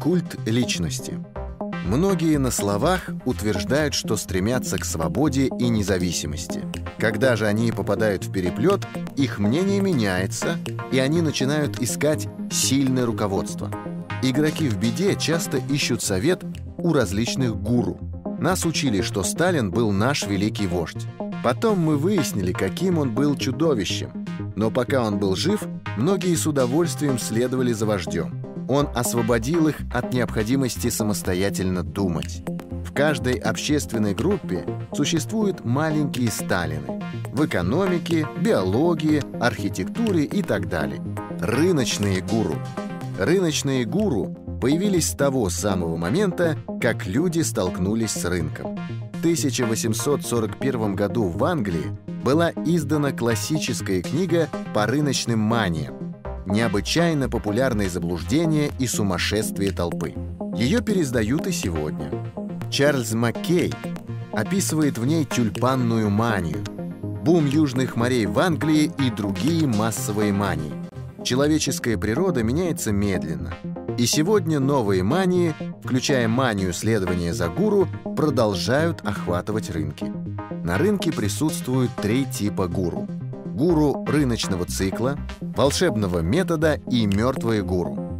Культ личности. Многие на словах утверждают, что стремятся к свободе и независимости. Когда же они попадают в переплет, их мнение меняется, и они начинают искать сильное руководство. Игроки в беде часто ищут совет у различных гуру. Нас учили, что Сталин был наш великий вождь. Потом мы выяснили, каким он был чудовищем. Но пока он был жив, многие с удовольствием следовали за вождем. Он освободил их от необходимости самостоятельно думать. В каждой общественной группе существуют маленькие Сталины в экономике, биологии, архитектуре и так далее. Рыночные гуру. Рыночные гуру появились с того самого момента, как люди столкнулись с рынком. В 1841 году в Англии была издана классическая книга по рыночным маниям. Необычайно популярные заблуждения и сумасшествие толпы. Ее пересдают и сегодня. Чарльз Маккей описывает в ней тюльпанную манию, бум южных морей в Англии и другие массовые мании. Человеческая природа меняется медленно. И сегодня новые мании, включая манию следования за гуру, продолжают охватывать рынки. На рынке присутствуют три типа гуру. Гуру рыночного цикла, волшебного метода и мертвые гуру.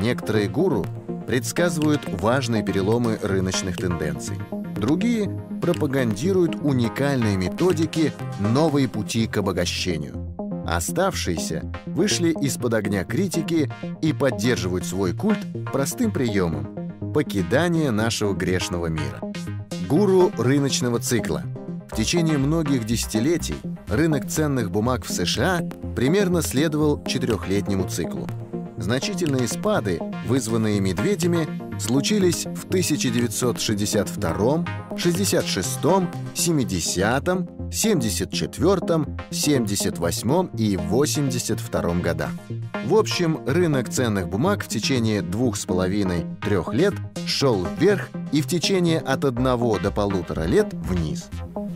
Некоторые гуру предсказывают важные переломы рыночных тенденций. Другие пропагандируют уникальные методики, новые пути к обогащению. Оставшиеся вышли из-под огня критики и поддерживают свой культ простым приемом – покидание нашего грешного мира. Гуру рыночного цикла. В течение многих десятилетий рынок ценных бумаг в США примерно следовал четырехлетнему циклу. Значительные спады, вызванные медведями, случились в 1962, 66, 70, 74, 78 и 82 годах. В общем, рынок ценных бумаг в течение 2,5-3 лет шел вверх и в течение от 1 до 1,5 лет вниз.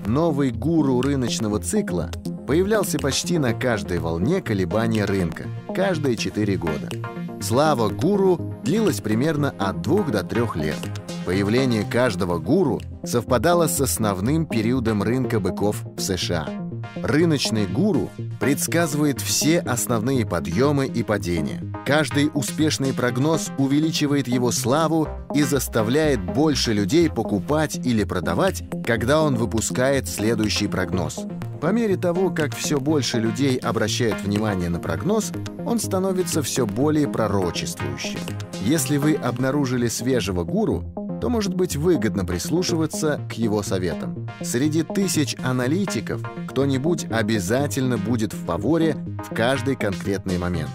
Новый гуру рыночного цикла появлялся почти на каждой волне колебания рынка, каждые 4 года. Слава гуру длилась примерно от 2 до 3 лет. Появление каждого гуру совпадало с основным периодом рынка быков в США. Рыночный гуру предсказывает все основные подъемы и падения. Каждый успешный прогноз увеличивает его славу и заставляет больше людей покупать или продавать, когда он выпускает следующий прогноз. По мере того, как все больше людей обращают внимание на прогноз, он становится все более пророчествующим. Если вы обнаружили свежего гуру, то может быть выгодно прислушиваться к его советам. Среди тысяч аналитиков кто-нибудь обязательно будет в фаворе в каждый конкретный момент.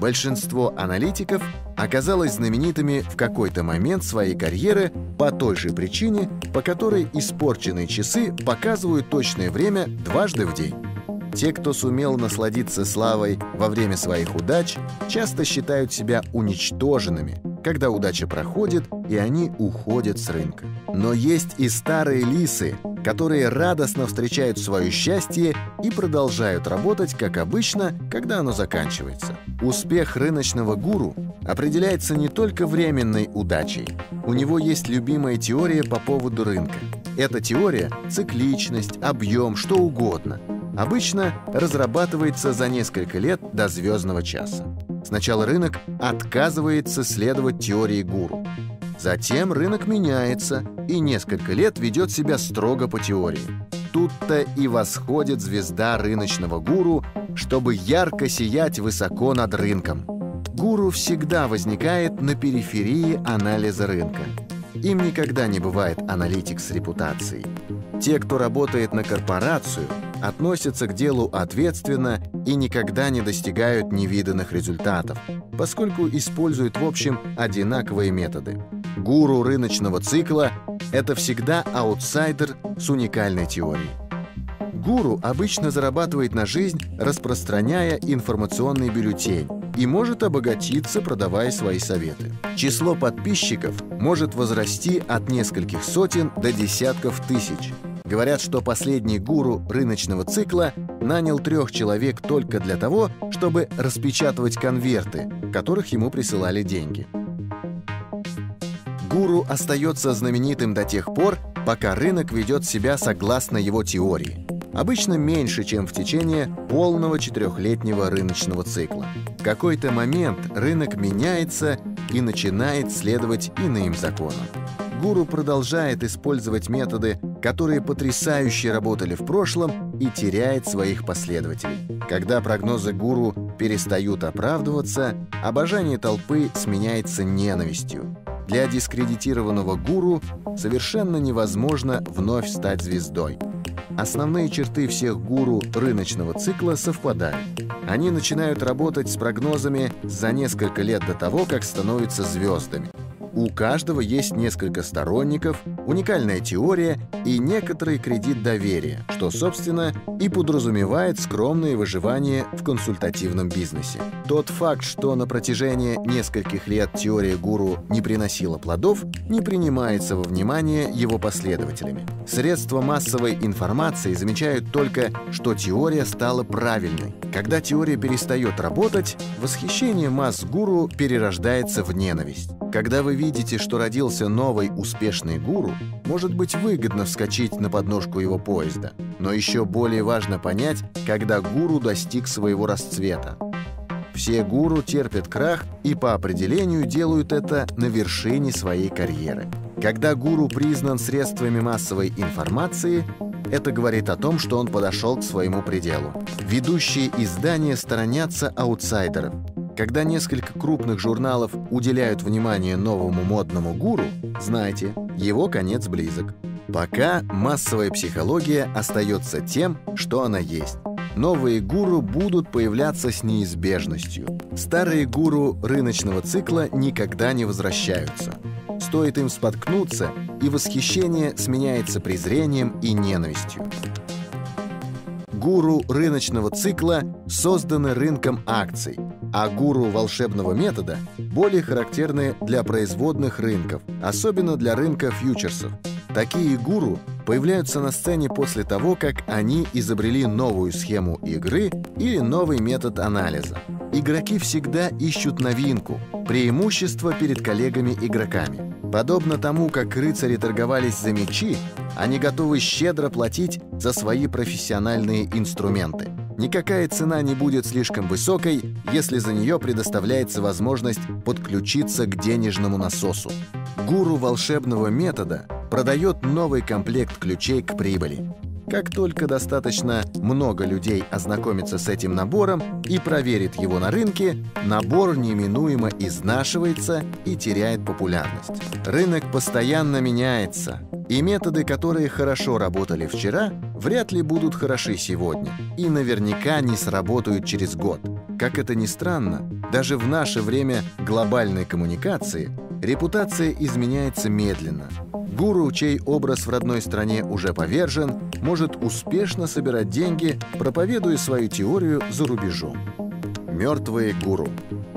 Большинство аналитиков оказалось знаменитыми в какой-то момент своей карьеры по той же причине, по которой испорченные часы показывают точное время дважды в день. Те, кто сумел насладиться славой во время своих удач, часто считают себя уничтоженными, когда удача проходит и они уходят с рынка. Но есть и старые лисы, которые радостно встречают свое счастье и продолжают работать, как обычно, когда оно заканчивается. Успех рыночного гуру определяется не только временной удачей. У него есть любимая теория по поводу рынка. Эта теория – цикличность, объем, что угодно – обычно разрабатывается за несколько лет до звездного часа. Сначала рынок отказывается следовать теории гуру. Затем рынок меняется и несколько лет ведет себя строго по теории. Тут-то и восходит звезда рыночного гуру, чтобы ярко сиять высоко над рынком. Гуру всегда возникает на периферии анализа рынка. Им никогда не бывает аналитик с репутацией. Те, кто работает на корпорацию, относятся к делу ответственно и никогда не достигают невиданных результатов, поскольку используют в общем одинаковые методы. Гуру рыночного цикла – это всегда аутсайдер с уникальной теорией. Гуру обычно зарабатывает на жизнь, распространяя информационный бюллетень, и может обогатиться, продавая свои советы. Число подписчиков может возрасти от нескольких сотен до десятков тысяч. Говорят, что последний гуру рыночного цикла нанял 3 человек только для того, чтобы распечатывать конверты, в которых ему присылали деньги. Гуру остается знаменитым до тех пор, пока рынок ведет себя согласно его теории. Обычно меньше, чем в течение полного 4-летнего рыночного цикла. В какой-то момент рынок меняется и начинает следовать иным законам. Гуру продолжает использовать методы, которые потрясающе работали в прошлом, и теряет своих последователей. Когда прогнозы гуру перестают оправдываться, обожание толпы сменяется ненавистью. Для дискредитированного гуру совершенно невозможно вновь стать звездой. Основные черты всех гуру рыночного цикла совпадают. Они начинают работать с прогнозами за несколько лет до того, как становятся звездами. У каждого есть несколько сторонников, уникальная теория и некоторый кредит доверия, что, собственно, и подразумевает скромное выживание в консультативном бизнесе. Тот факт, что на протяжении нескольких лет теория гуру не приносила плодов, не принимается во внимание его последователями. Средства массовой информации замечают только, что теория стала правильной. Когда теория перестает работать, восхищение масс гуру перерождается в ненависть. Когда вы видите, что родился новый успешный гуру, может быть выгодно вскочить на подножку его поезда. Но еще более важно понять, когда гуру достиг своего расцвета. Все гуру терпят крах и по определению делают это на вершине своей карьеры. Когда гуру признан средствами массовой информации, это говорит о том, что он подошел к своему пределу. Ведущие издания сторонятся аутсайдеров. Когда несколько крупных журналов уделяют внимание новому модному гуру, знайте, его конец близок. Пока массовая психология остается тем, что она есть. Новые гуру будут появляться с неизбежностью. Старые гуру рыночного цикла никогда не возвращаются. Стоит им споткнуться, и восхищение сменяется презрением и ненавистью. Гуру рыночного цикла созданы рынком акций, а гуру волшебного метода более характерны для производных рынков, особенно для рынка фьючерсов. Такие гуру появляются на сцене после того, как они изобрели новую схему игры или новый метод анализа. Игроки всегда ищут новинку, преимущество перед коллегами-игроками. Подобно тому, как рыцари торговались за мечи, они готовы щедро платить за свои профессиональные инструменты. Никакая цена не будет слишком высокой, если за нее предоставляется возможность подключиться к денежному насосу. Гуру волшебного метода продает новый комплект ключей к прибыли. Как только достаточно много людей ознакомится с этим набором и проверит его на рынке, набор неминуемо изнашивается и теряет популярность. Рынок постоянно меняется, и методы, которые хорошо работали вчера, вряд ли будут хороши сегодня и наверняка не сработают через год. Как это ни странно, даже в наше время глобальной коммуникации репутация изменяется медленно. Гуру, чей образ в родной стране уже повержен, может успешно собирать деньги, проповедуя свою теорию за рубежом. Мертвые гуру.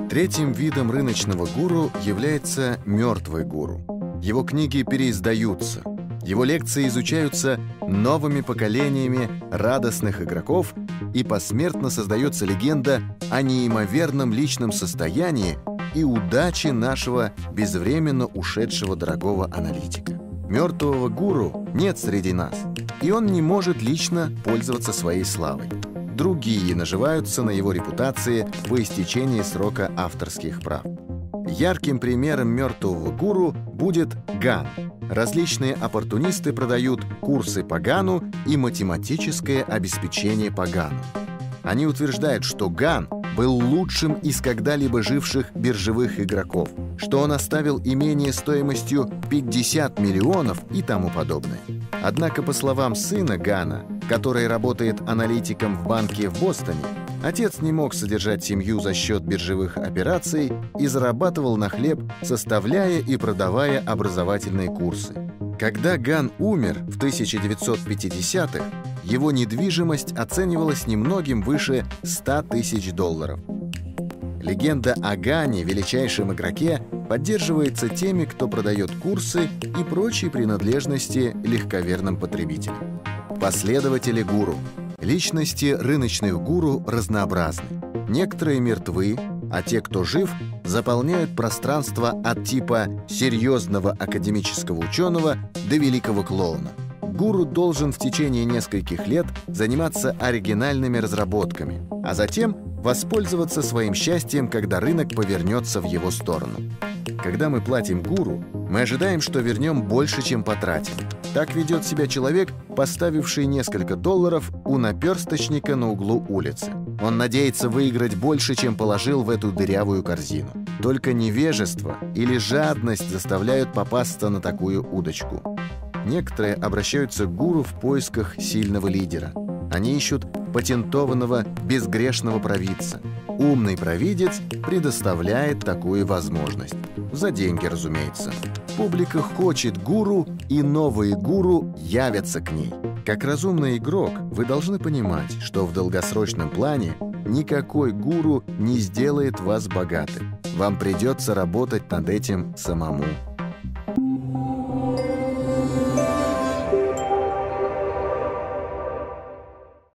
Третьим видом рыночного гуру является мертвый гуру. Его книги переиздаются, его лекции изучаются новыми поколениями радостных игроков, и посмертно создается легенда о неимоверном личном состоянии и удачи нашего безвременно ушедшего дорогого аналитика. Мертвого гуру нет среди нас, и он не может лично пользоваться своей славой. Другие наживаются на его репутации по истечении срока авторских прав. Ярким примером мертвого гуру будет Ган. Различные оппортунисты продают курсы по Гану и математическое обеспечение по Гану. Они утверждают, что Ган был лучшим из когда-либо живших биржевых игроков, что он оставил имение стоимостью 50 миллионов и тому подобное. Однако, по словам сына Гана, который работает аналитиком в банке в Бостоне, отец не мог содержать семью за счет биржевых операций и зарабатывал на хлеб, составляя и продавая образовательные курсы. Когда Ган умер в 1950-х, его недвижимость оценивалась немногим выше 100 000 долларов. Легенда о Гане, величайшем игроке, поддерживается теми, кто продает курсы и прочие принадлежности легковерным потребителям. Последователи гуру. Личности рыночных гуру разнообразны. Некоторые мертвы, а те, кто жив, заполняют пространство от типа серьезного академического ученого до великого клоуна. Гуру должен в течение нескольких лет заниматься оригинальными разработками, а затем воспользоваться своим счастьем, когда рынок повернется в его сторону. Когда мы платим гуру, мы ожидаем, что вернем больше, чем потратим. Так ведет себя человек, поставивший несколько долларов у наперсточника на углу улицы. Он надеется выиграть больше, чем положил в эту дырявую корзину. Только невежество или жадность заставляют попасться на такую удочку. Некоторые обращаются к гуру в поисках сильного лидера. Они ищут патентованного, безгрешного провидца. Умный провидец предоставляет такую возможность. За деньги, разумеется. Публика хочет гуру, и новые гуру явятся к ней. Как разумный игрок, вы должны понимать, что в долгосрочном плане никакой гуру не сделает вас богатым. Вам придется работать над этим самому.